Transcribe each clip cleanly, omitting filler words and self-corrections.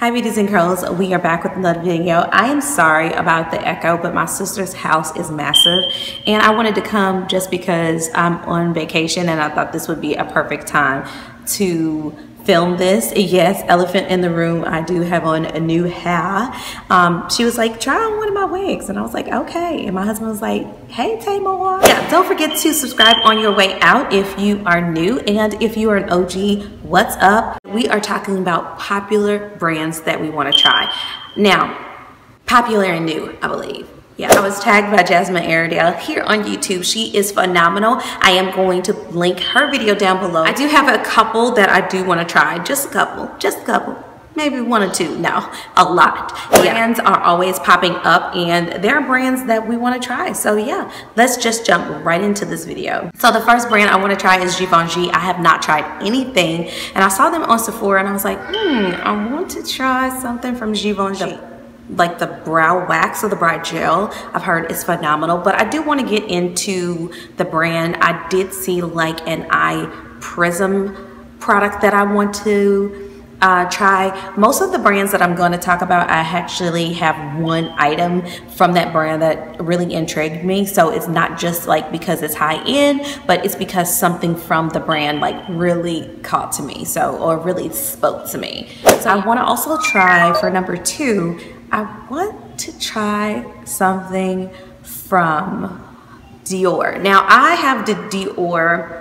Hi beauties and curls, we are back with another video. I am sorry about the echo, but my sister's house is massive and I wanted to come just because I'm on vacation and I thought this would be a perfect time to film this. Yes, elephant in the room, I do have on a new hair. She was like, try on one of my wigs, and I was like, okay. And my husband was like, hey Taymoor. Yeah, don't forget to subscribe on your way out if you are new, and if you are an OG, what's up? We are talking about popular brands that we want to try. Now, popular and new, I believe. Yeah, I was tagged by Jasmine Airedale here on YouTube. She is phenomenal. I am going to link her video down below. I do have a couple that I do want to try. Just a couple. Maybe one or two. No, a lot. Yeah. Brands are always popping up and there are brands that we want to try. So yeah, let's just jump right into this video. So the first brand I want to try is Givenchy. I have not tried anything and I saw them on Sephora and I was like, I want to try something from Givenchy. Like the brow wax or the brow gel, I've heard is phenomenal, but I do want to get into the brand. I did see like an eye prism product that I want to try. Most of the brands that I'm going to talk about, I actually have one item from that brand that really intrigued me. So it's not just like because it's high end, but it's because something from the brand like really caught to me, so, or really spoke to me. So I want to also try, for number two, I want to try something from Dior. Now I have the Dior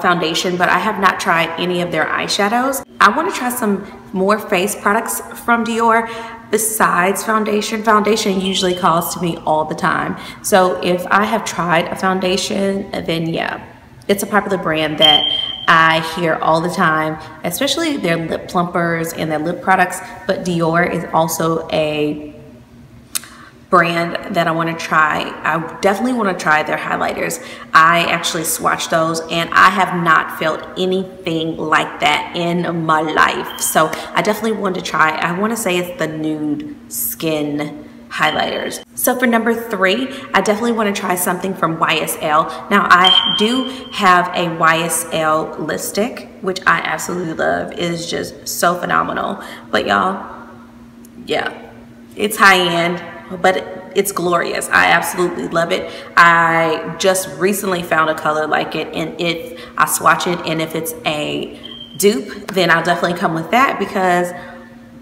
foundation, but I have not tried any of their eyeshadows. I want to try some more face products from Dior besides foundation. Foundation usually calls to me all the time. So if I have tried a foundation, then yeah, it's a popular brand that I hear all the time, especially their lip plumpers and their lip products. But Dior is also a brand that I want to try. I definitely want to try their highlighters. I actually swatched those and I have not felt anything like that in my life. So I definitely want to try. I want to say it's the Nude Skin highlighters. So for number three, I definitely want to try something from YSL. Now I do have a YSL lipstick, which I absolutely love. It is just so phenomenal. But y'all, yeah, it's high end, but it's glorious. I absolutely love it. I just recently found a color like it, and if I swatch it and if it's a dupe, then I'll definitely come with that, because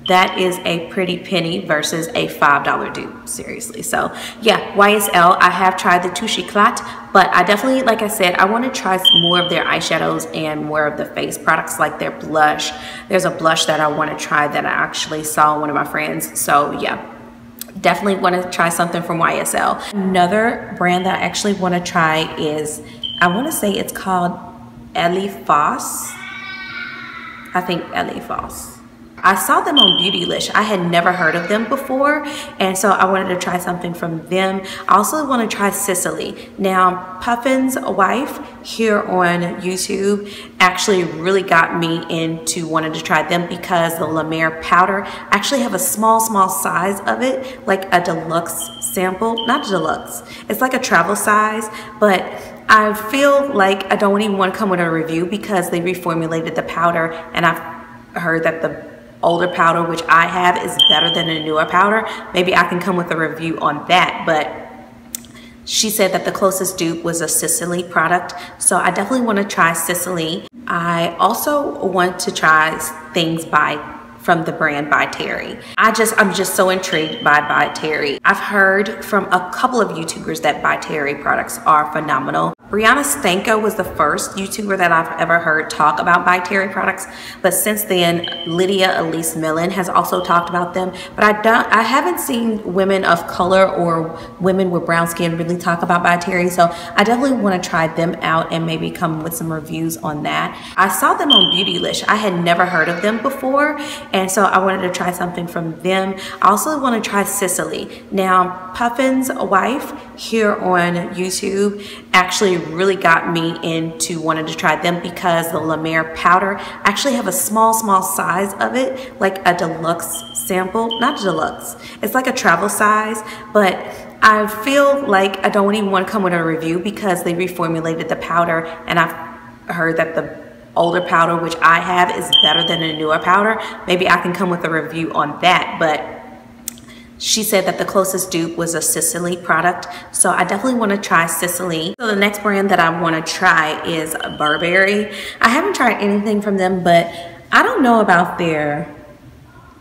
that is a pretty penny versus a $5 dupe, seriously. So yeah, YSL, I have tried the Touche Clot, but I definitely, like I said, I want to try more of their eyeshadows and more of the face products, like their blush. There's a blush that I want to try that I actually saw one of my friends. So yeah, definitely want to try something from YSL. Another brand that I actually want to try is, I want to say it's called Elifoss. I think Elifoss. I saw them on Beautylish. I had never heard of them before, and so I wanted to try something from them. I also want to try Sicily. Now, Puffin's Wife here on YouTube actually really got me into wanting to try them, because the La Mer powder, I actually have a small size of it, like a deluxe sample. Not a deluxe, it's like a travel size, but I feel like I don't even want to come with a review because they reformulated the powder, and I've heard that the older powder, which I have, is better than a newer powder. Maybe I can come with a review on that, but she said that the closest dupe was a Sicily product, so I definitely want to try Sicily. I also want to try things from the brand By Terry. I'm just so intrigued by Terry. I've heard from a couple of YouTubers that By Terry products are phenomenal. Brianna Stanko was the first YouTuber that I've ever heard talk about By Terry products, but since then, Lydia Elise Millen has also talked about them, but I haven't seen women of color or women with brown skin really talk about By Terry, so I definitely want to try them out and maybe come with some reviews on that. I saw them on Beautylish. I had never heard of them before, and so I wanted to try something from them. I also want to try Sicily. Now, Puffin's Wife here on YouTube actually really got me into wanting to try them, because the La Mer powder, I actually have a small size of it, like a deluxe sample. Not a deluxe, it's like a travel size, but I feel like I don't even want to come with a review because they reformulated the powder, and I've heard that the older powder, which I have, is better than a newer powder. Maybe I can come with a review on that, but she said that the closest dupe was a Sicily product. So I definitely want to try Sicily. So the next brand that I want to try is Burberry. I haven't tried anything from them, but I don't know about their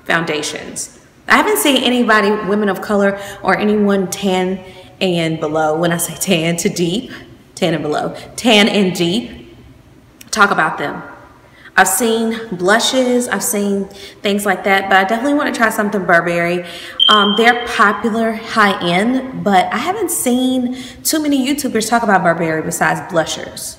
foundations. I haven't seen anybody, women of color, or anyone tan and below, when I say tan to deep, tan and below, tan and deep, talk about them. I've seen blushes, I've seen things like that, but I definitely want to try something Burberry. They're popular, high-end, but I haven't seen too many YouTubers talk about Burberry besides blushers.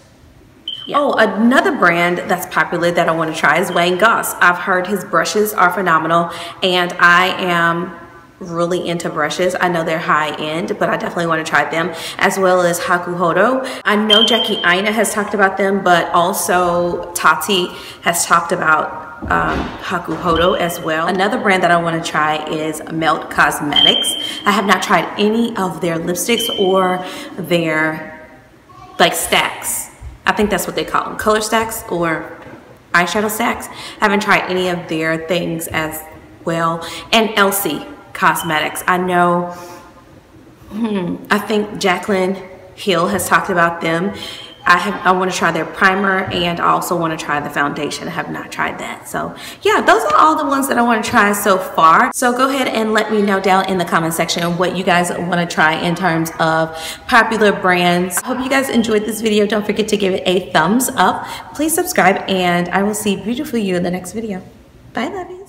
Yeah. Oh, another brand that's popular that I want to try is Wayne Goss. I've heard his brushes are phenomenal, and I am really into brushes. I know they're high-end, but I definitely want to try them, as well as Hakuhodo. I know Jackie Aina has talked about them, but also Tati has talked about Hakuhodo as well. Another brand that I want to try is Melt Cosmetics. I have not tried any of their lipsticks or their like stacks. I think that's what they call them, color stacks or eyeshadow stacks. I haven't tried any of their things as well. And LC Cosmetics. I know, I think Jaclyn Hill has talked about them. I want to try their primer, and I also want to try the foundation. I have not tried that. So yeah, those are all the ones that I want to try so far. So go ahead and let me know down in the comment section what you guys want to try in terms of popular brands. I hope you guys enjoyed this video. Don't forget to give it a thumbs up. Please subscribe, and I will see beautiful you in the next video. Bye, love you.